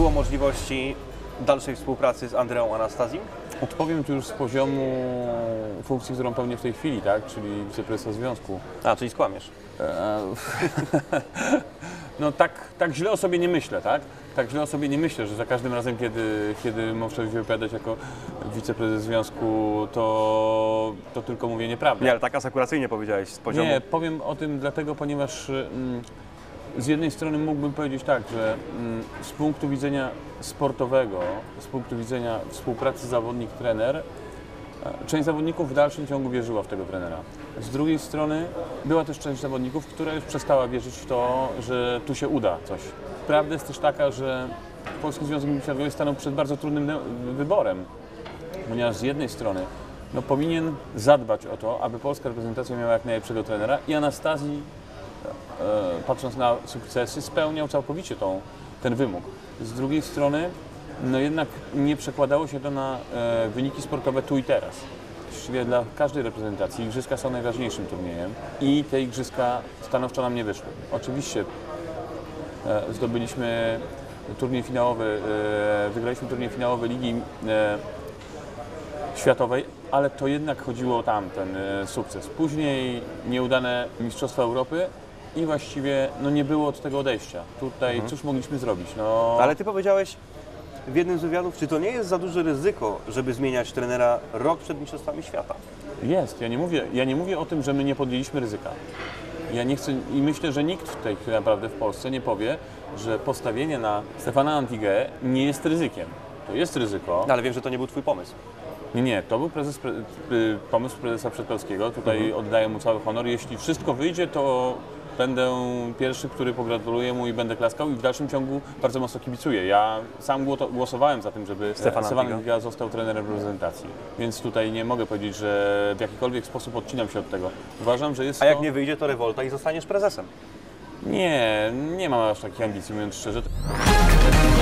było możliwości dalszej współpracy z Andreą Anastazją? Odpowiem tu już z poziomu funkcji, którą pełnię w tej chwili, tak? Czyli wiceprezesa związku. A, czyli skłamiesz. No tak źle o sobie nie myślę, tak? Tak źle o sobie nie myślę, że za każdym razem, kiedy muszę wypowiadać jako wiceprezes związku, to tylko mówię nieprawdę. Nie, ale tak asekuracyjnie powiedziałeś z poziomu. Nie, powiem o tym dlatego, ponieważ z jednej strony mógłbym powiedzieć tak, że z punktu widzenia sportowego, z punktu widzenia współpracy zawodnik-trener, część zawodników w dalszym ciągu wierzyła w tego trenera. Z drugiej strony była też część zawodników, która już przestała wierzyć w to, że tu się uda coś. Prawda jest też taka, że Polski Związek Gminy stanął przed bardzo trudnym wyborem, ponieważ z jednej strony no, powinien zadbać o to, aby polska reprezentacja miała jak najlepszego trenera i Anastazji, patrząc na sukcesy, spełniał całkowicie ten wymóg. Z drugiej strony no jednak nie przekładało się to na wyniki sportowe tu i teraz. Właściwie dla każdej reprezentacji igrzyska są najważniejszym turniejem i te igrzyska stanowczo nam nie wyszły. Oczywiście zdobyliśmy turniej finałowy, wygraliśmy turniej finałowy Ligi Światowej, ale to jednak chodziło o tamten sukces. Później nieudane Mistrzostwa Europy i właściwie no, nie było od tego odejścia. Tutaj cóż mogliśmy zrobić? No... Ale ty powiedziałeś w jednym z wywiadów, czy to nie jest za duże ryzyko, żeby zmieniać trenera rok przed Mistrzostwami Świata? Jest. Ja nie mówię o tym, że my nie podjęliśmy ryzyka. Ja nie chcę i myślę, że nikt w tej chwili naprawdę w Polsce nie powie, że postawienie na Stefana Antigę nie jest ryzykiem. To jest ryzyko. No, ale wiem, że to nie był twój pomysł. Nie, to był pomysł prezesa Przetkowskiego. Tutaj oddaję mu cały honor. Jeśli wszystko wyjdzie, to będę pierwszy, który pogratuluje mu i będę klaskał i w dalszym ciągu bardzo mocno kibicuję. Ja sam głosowałem za tym, żeby Stefan Antiga został trenerem reprezentacji, więc tutaj nie mogę powiedzieć, że w jakikolwiek sposób odcinam się od tego. Uważam, że jest. A jak nie wyjdzie, to rewolta i zostaniesz prezesem? Nie, nie mam aż takich ambicji, mówiąc szczerze.